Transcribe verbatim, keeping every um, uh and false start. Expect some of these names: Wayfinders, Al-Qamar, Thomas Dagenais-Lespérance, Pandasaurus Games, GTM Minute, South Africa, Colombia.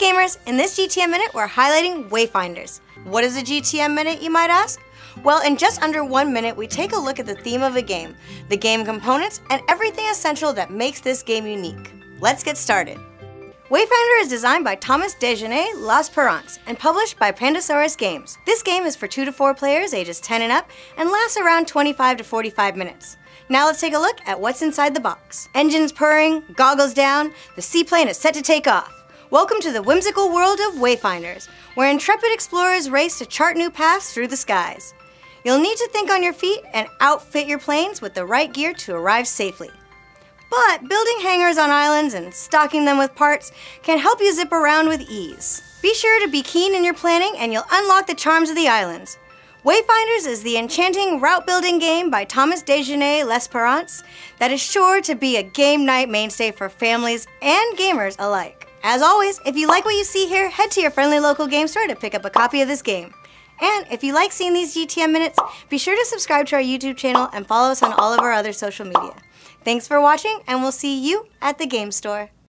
gamers, in this G T M Minute we're highlighting Wayfinders. What is a G T M Minute, you might ask? Well, in just under one minute we take a look at the theme of a game, the game components, and everything essential that makes this game unique. Let's get started. Wayfinder is designed by Thomas Dagenais-Lespérance and published by Pandasaurus Games. This game is for two to four players ages ten and up and lasts around twenty-five to forty-five minutes. Now let's take a look at what's inside the box. Engines purring, goggles down, the seaplane is set to take off. Welcome to the whimsical world of Wayfinders, where intrepid explorers race to chart new paths through the skies. You'll need to think on your feet and outfit your planes with the right gear to arrive safely. But building hangars on islands and stocking them with parts can help you zip around with ease. Be sure to be keen in your planning and you'll unlock the charms of the islands. Wayfinders is the enchanting route-building game by Thomas Dagenais-Lespérance that is sure to be a game night mainstay for families and gamers alike. As always, if you like what you see here, head to your friendly local game store to pick up a copy of this game. And if you like seeing these G T M Minutes, be sure to subscribe to our YouTube channel and follow us on all of our other social media. Thanks for watching, and we'll see you at the game store.